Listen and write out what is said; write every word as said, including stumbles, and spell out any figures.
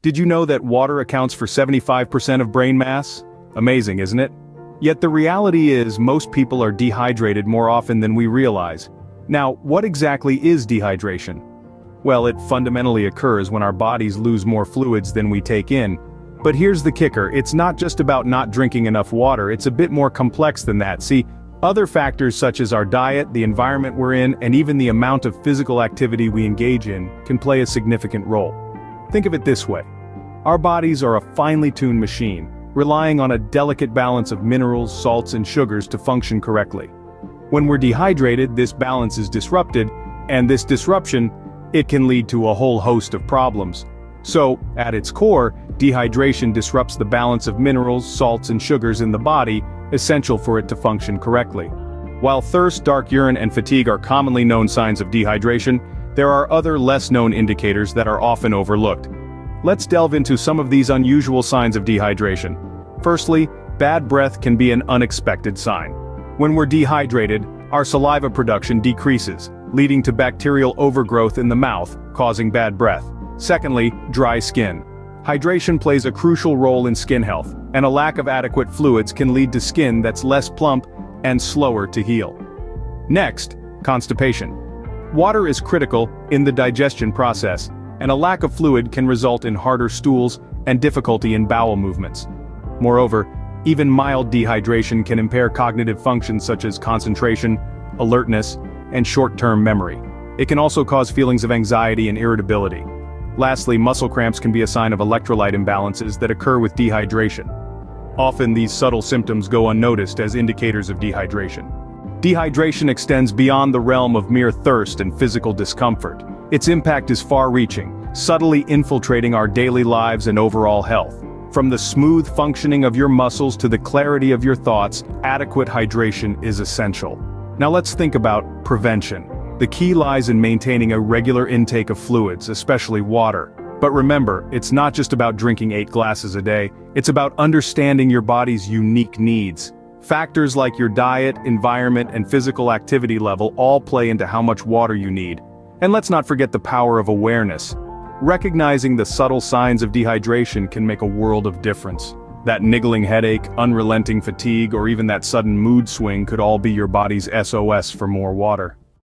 Did you know that water accounts for seventy-five percent of brain mass? Amazing, isn't it? Yet the reality is most people are dehydrated more often than we realize. Now, what exactly is dehydration? Well, it fundamentally occurs when our bodies lose more fluids than we take in. But here's the kicker, it's not just about not drinking enough water, it's a bit more complex than that. See, other factors such as our diet, the environment we're in, and even the amount of physical activity we engage in, can play a significant role. Think of it this way. Our bodies are a finely tuned machine, relying on a delicate balance of minerals, salts, and sugars to function correctly. When we're dehydrated, this balance is disrupted, and this disruption, it can lead to a whole host of problems. So, at its core, dehydration disrupts the balance of minerals, salts, and sugars in the body, essential for it to function correctly. While thirst, dark urine, and fatigue are commonly known signs of dehydration, there are other less-known indicators that are often overlooked. Let's delve into some of these unusual signs of dehydration. Firstly, bad breath can be an unexpected sign. When we're dehydrated, our saliva production decreases, leading to bacterial overgrowth in the mouth, causing bad breath. Secondly, dry skin. Hydration plays a crucial role in skin health, and a lack of adequate fluids can lead to skin that's less plump and slower to heal. Next, constipation. Water is critical in the digestion process, and a lack of fluid can result in harder stools and difficulty in bowel movements. Moreover, even mild dehydration can impair cognitive functions such as concentration, alertness, and short-term memory. It can also cause feelings of anxiety and irritability. Lastly, muscle cramps can be a sign of electrolyte imbalances that occur with dehydration. Often these subtle symptoms go unnoticed as indicators of dehydration. Dehydration extends beyond the realm of mere thirst and physical discomfort. Its impact is far-reaching, subtly infiltrating our daily lives and overall health. From the smooth functioning of your muscles to the clarity of your thoughts, adequate hydration is essential. Now let's think about prevention. The key lies in maintaining a regular intake of fluids, especially water. But remember, it's not just about drinking eight glasses a day, it's about understanding your body's unique needs. Factors like your diet, environment, and physical activity level all play into how much water you need. And let's not forget the power of awareness. Recognizing the subtle signs of dehydration can make a world of difference. That niggling headache, unrelenting fatigue, or even that sudden mood swing could all be your body's S O S for more water.